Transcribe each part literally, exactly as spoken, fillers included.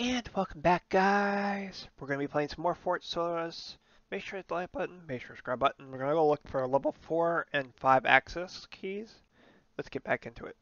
And welcome back, guys. We're going to be playing some more Fort Solis. Make sure to hit the like button, make sure to subscribe button. We're going to go look for level four and five access keys. Let's get back into it.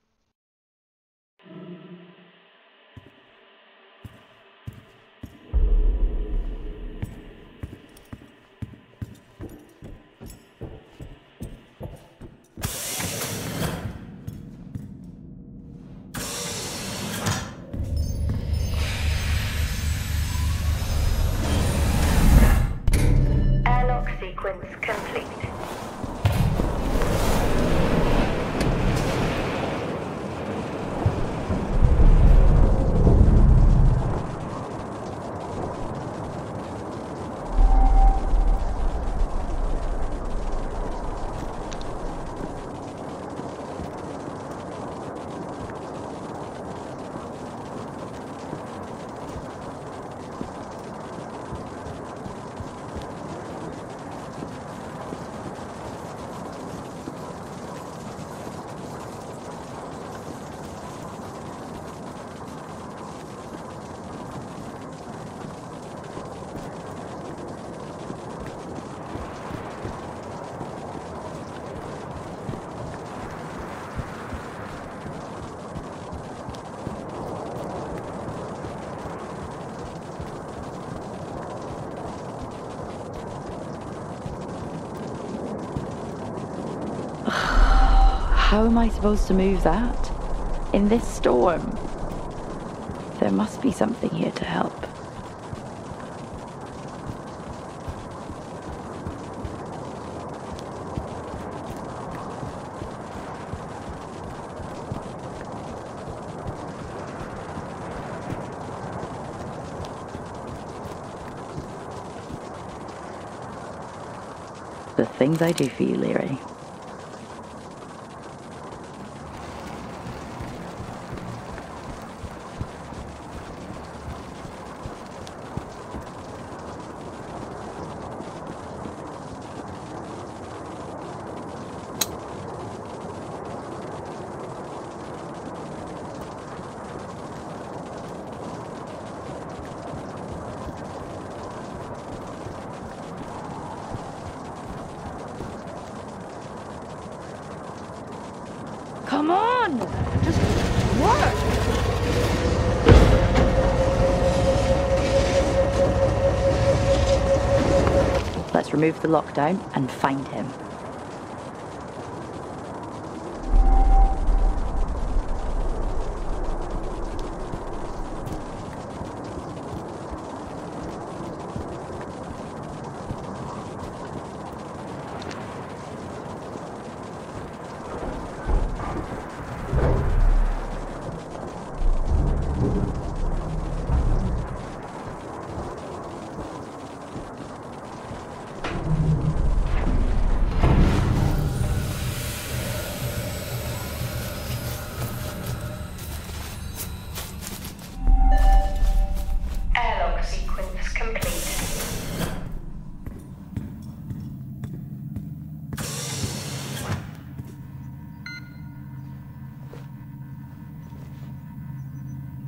How am I supposed to move that? In this storm? There must be something here to help. The things I do for you, Leary. Come on! Just work! Let's remove the lockdown and find him.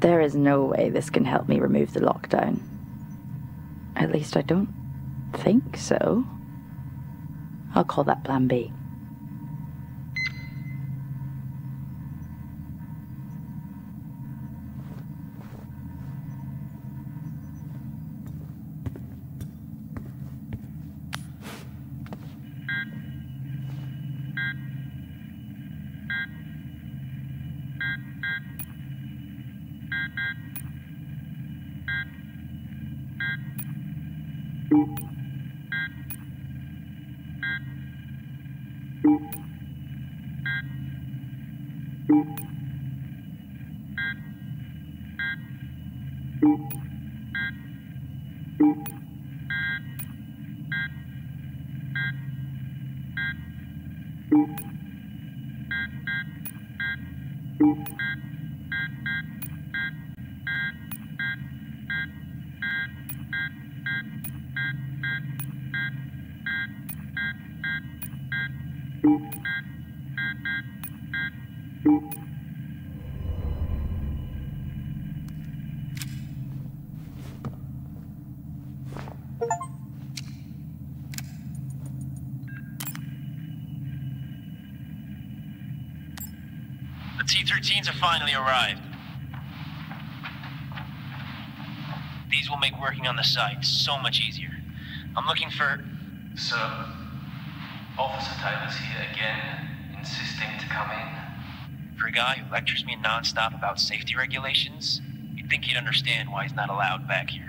There is no way this can help me remove the lockdown. At least I don't think so. I'll call that plan B. thirteens have finally arrived. These will make working on the site so much easier. I'm looking for... Sir, Officer Taylor's here again, insisting to come in. For a guy who lectures me nonstop about safety regulations, you'd think he'd understand why he's not allowed back here.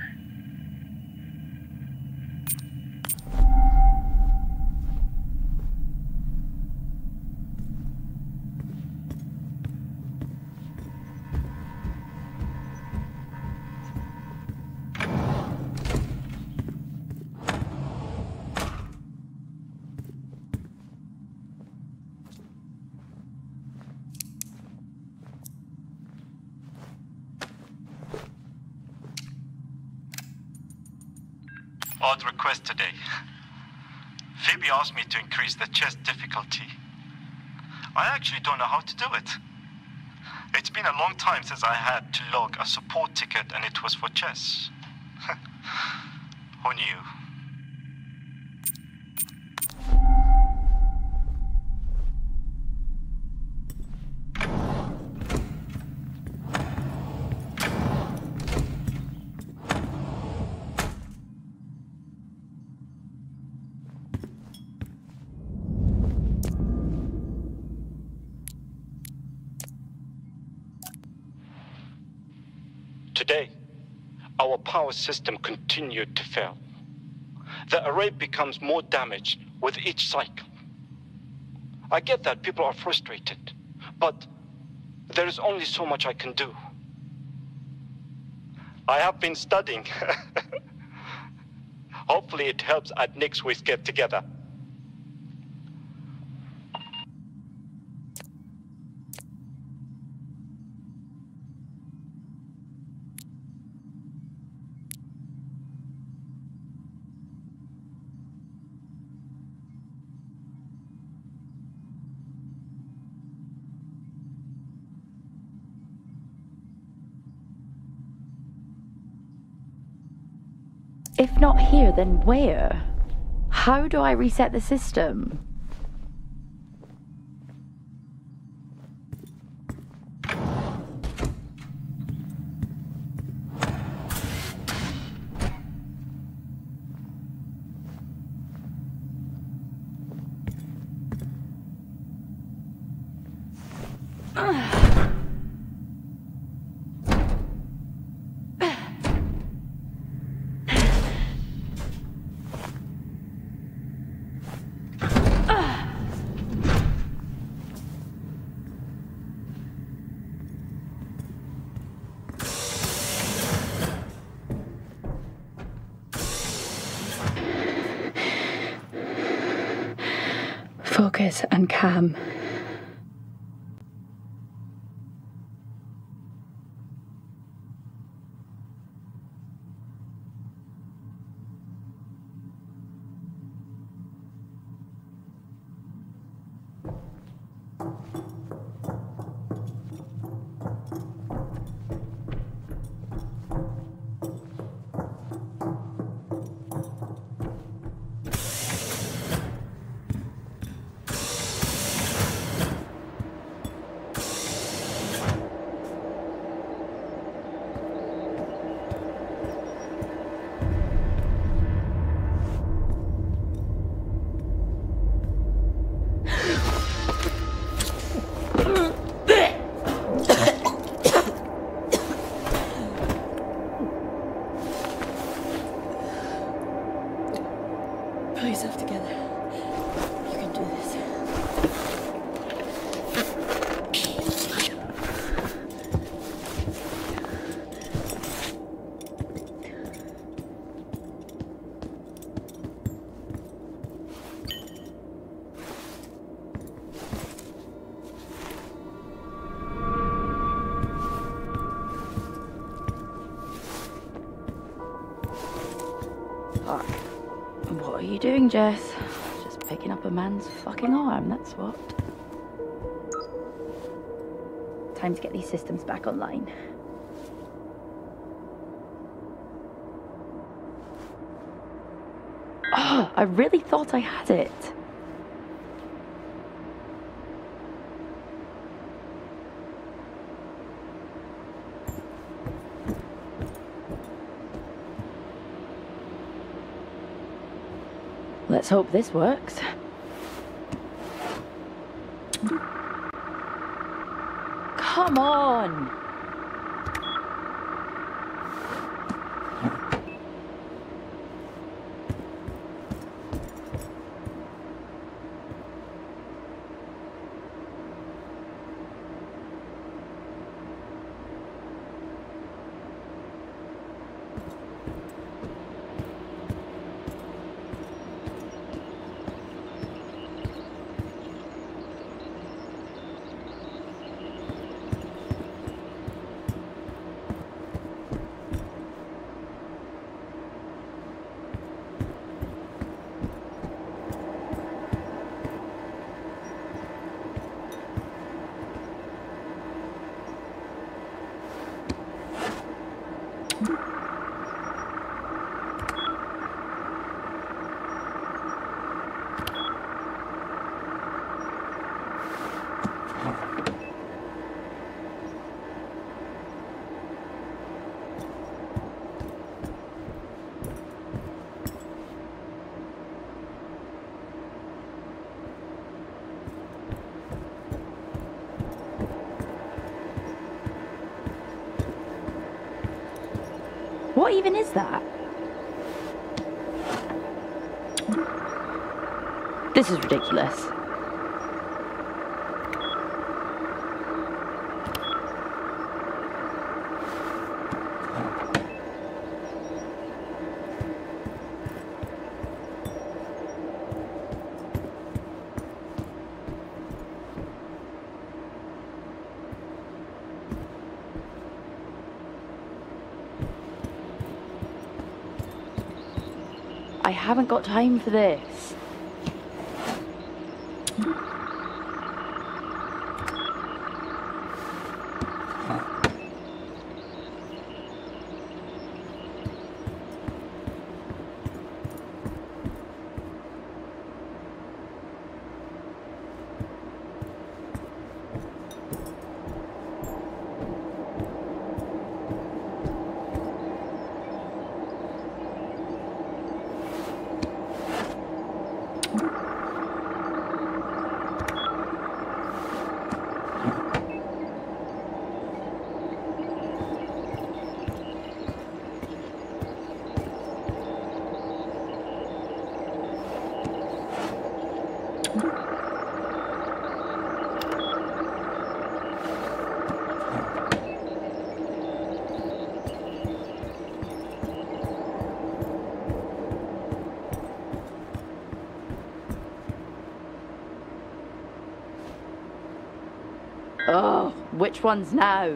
Odd request today. Phoebe asked me to increase the chess difficulty. I actually don't know how to do it. It's been a long time since I had to log a support ticket, and it was for chess. Who knew? Today, our power system continued to fail. The array becomes more damaged with each cycle. I get that people are frustrated, but there is only so much I can do. I have been studying. Hopefully it helps at next week's get-together. If not here, then where? How do I reset the system? Focus and calm. What are you doing, Jess? Just picking up a man's fucking arm, that's what. Time to get these systems back online. Oh, I really thought I had it. Let's hope this works. Come on! What even is that? This is ridiculous. I haven't got time for this. Oh, which one's now?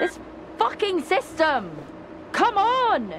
This fucking system! Come on!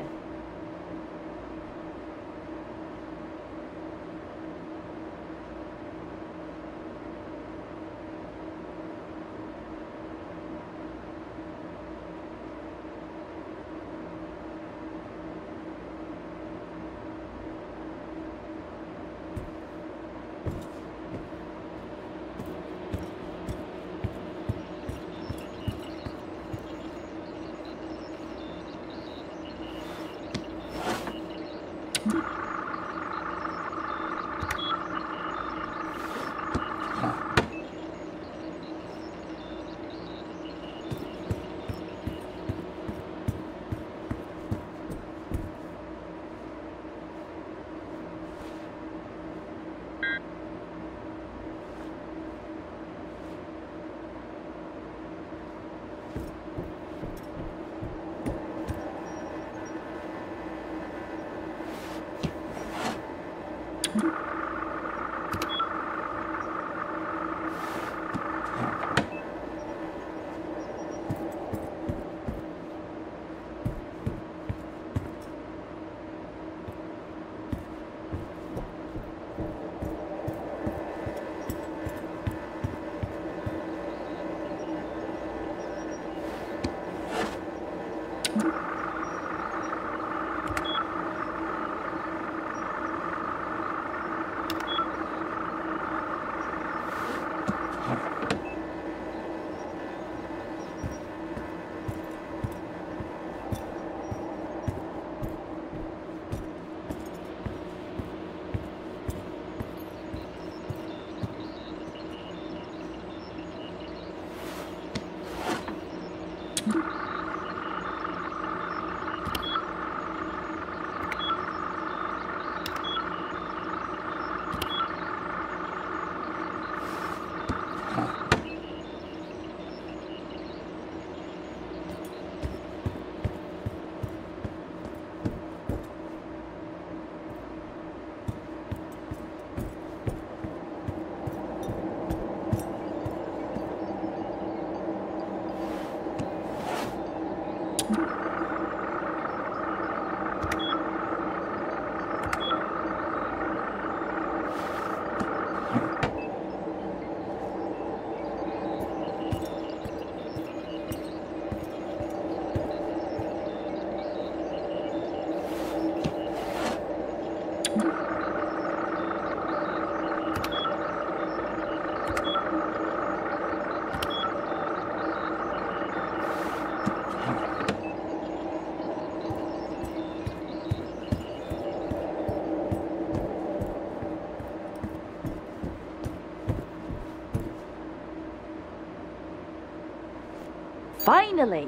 Finally!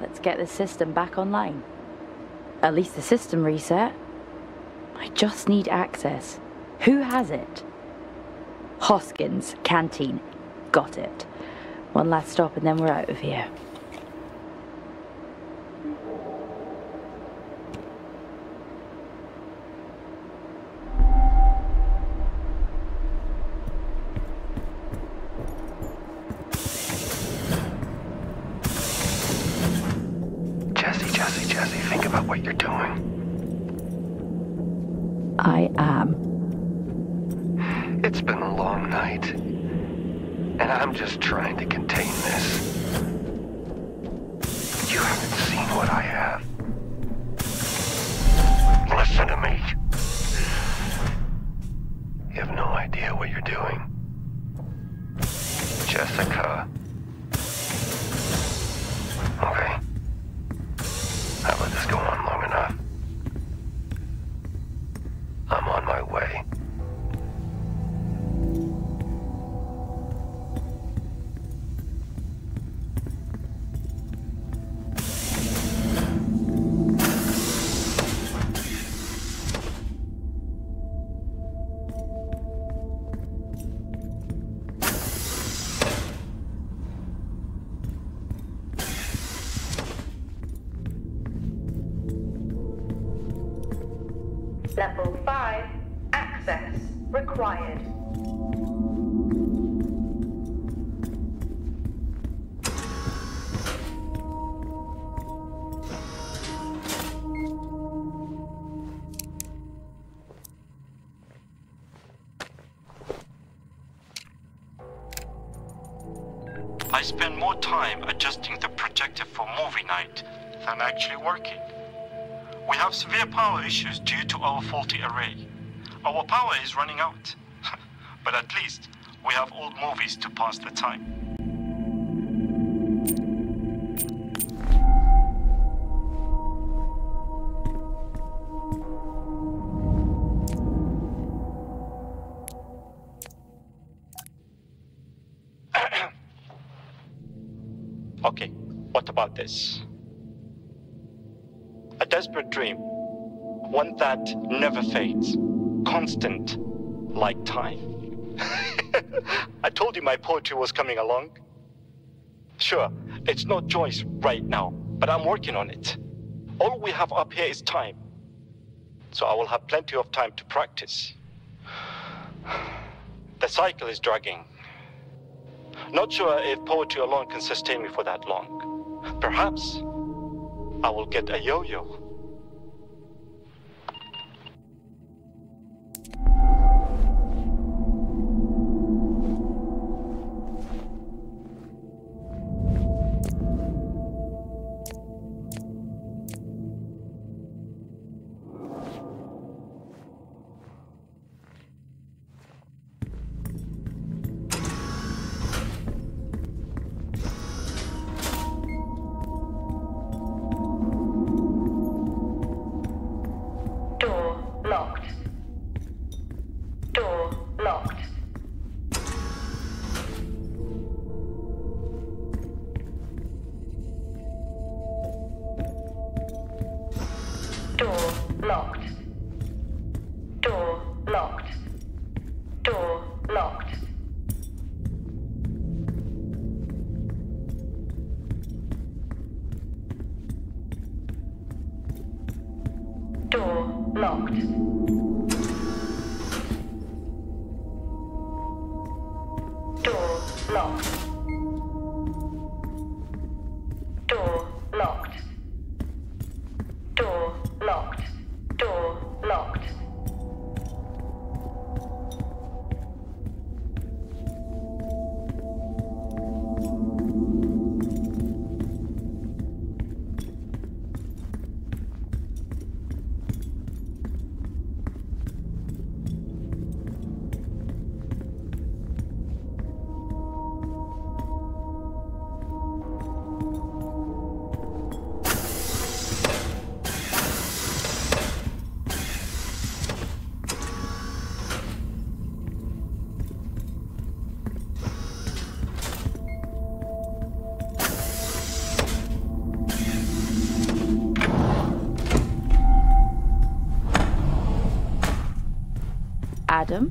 Let's get the system back online. At least the system reset. I just need access. Who has it? Hoskins, canteen. Got it. One last stop and then we're out of here. I spend more time adjusting the projector for movie night than actually working. We have severe power issues due to our faulty array. Our power is running out. But at least we have old movies to pass the time. Okay, what about this? A desperate dream, one that never fades, constant like time. I told you my poetry was coming along. Sure, it's not Joyce right now, but I'm working on it. All we have up here is time, so I will have plenty of time to practice. The cycle is dragging. Not sure if poetry alone can sustain me for that long. Perhaps I will get a yo-yo. Adam?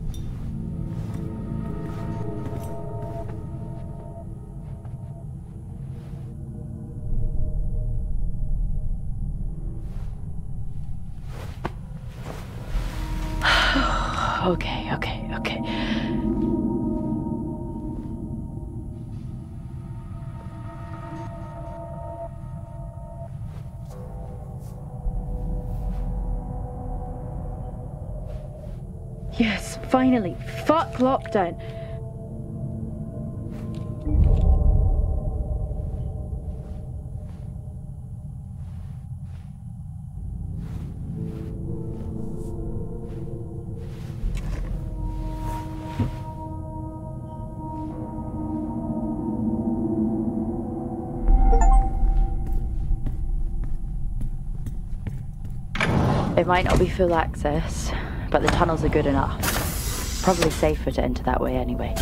Okay, okay, okay. Yes, finally. Fuck lockdown. It might not be full access, but the tunnels are good enough. Probably safer to enter that way anyway.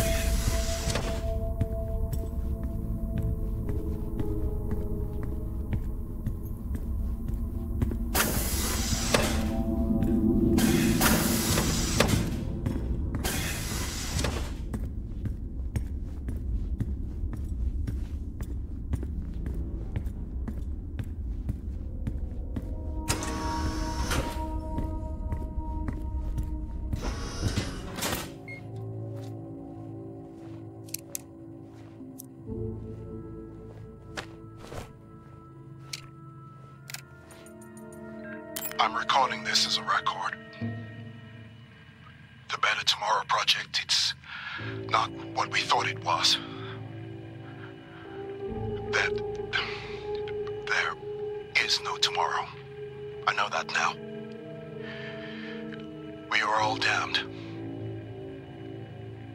I'm recording this as a record. The Better Tomorrow Project, it's not what we thought it was. that there is no tomorrow. I know that now. We are all damned.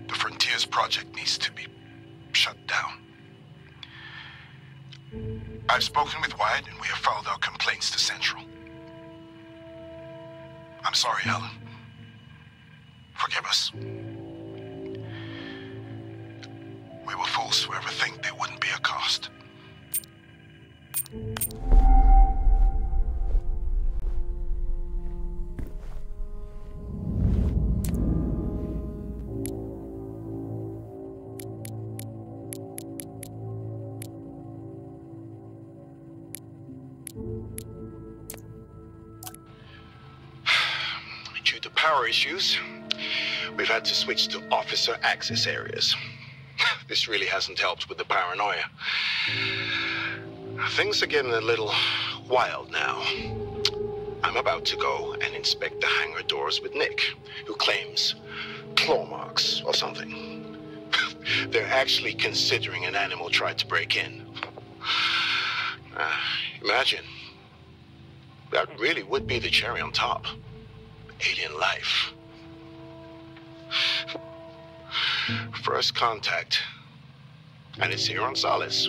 The Frontiers Project needs to be shut down. I've spoken with Wyatt and we have filed our complaints to Central. I'm sorry, Alan. Forgive us. We were fools to ever think there wouldn't be a cost. Due to power issues, we've had to switch to officer access areas. This really hasn't helped with the paranoia. Things are getting a little wild now. I'm about to go and inspect the hangar doors with Nick, who claims claw marks or something. They're actually considering an animal tried to break in. Uh, imagine. That really would be the cherry on top. Alien life. First contact, and it's here on Solis.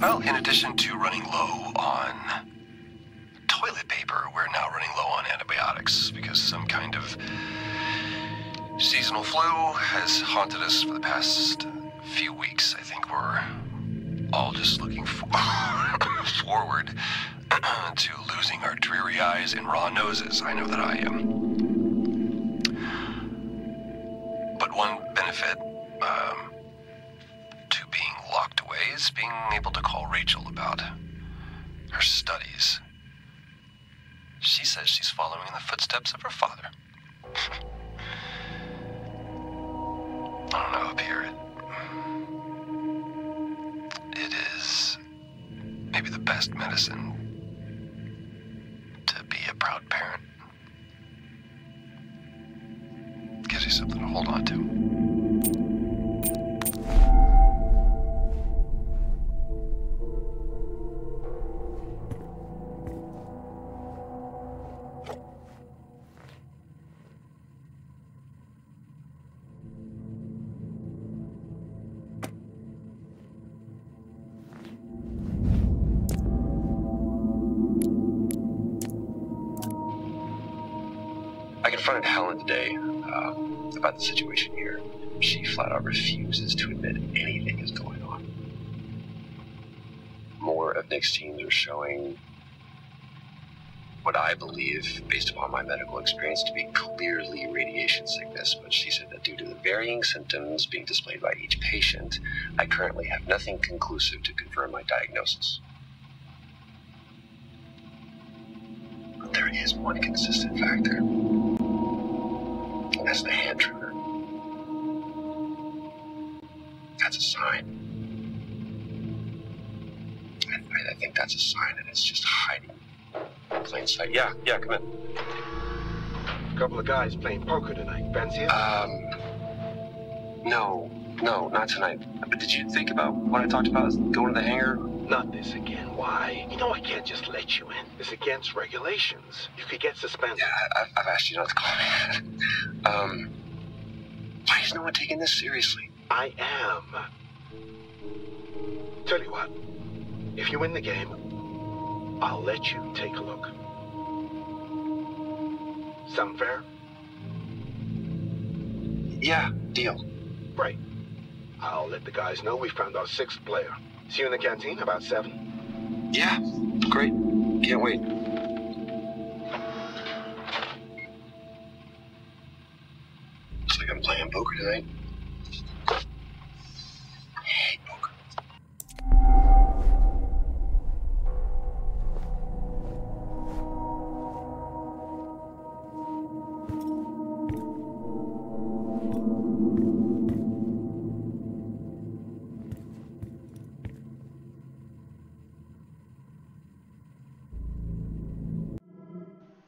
Well, in addition to running low on toilet paper, we're now running low on antibiotics because some kind of seasonal flu has haunted us for the past few weeks. I think we're all just looking for forward to losing our dreary eyes and raw noses. I know that I am. But one benefit, um, locked away is being able to call Rachel about her studies. She says she's following in the footsteps of her father. I don't know up here. It, it is maybe the best medicine to be a proud parent. Gives you something to hold on to. I confronted Helen today uh, about the situation here. She flat out refuses to admit anything is going on. More of Nick's teams are showing what I believe, based upon my medical experience, to be clearly radiation sickness, but she said that due to the varying symptoms being displayed by each patient, I currently have nothing conclusive to confirm my diagnosis. But there is one consistent factor. That's the hand trigger. That's a sign. I, I think that's a sign, and it's just hiding in plain sight. Yeah, yeah, come in. A couple of guys playing poker tonight. Fancy it? Um, no, no, not tonight. But did you think about what I talked about? Going to the hangar? Not this again. Why? You know I can't just let you in. It's against regulations. You could get suspended. Yeah, I, I've asked you not to call me. Um, why is no one taking this seriously? I am. Tell you what, if you win the game, I'll let you take a look. Sound fair? Yeah, deal. break. I'll let the guys know we found our sixth player. See you in the canteen about seven. Yeah, great. Can't wait. Looks like I'm playing poker tonight.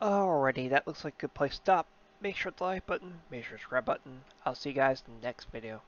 Alrighty, that looks like a good place to stop. Make sure to like button, make sure to subscribe button. I'll see you guys in the next video.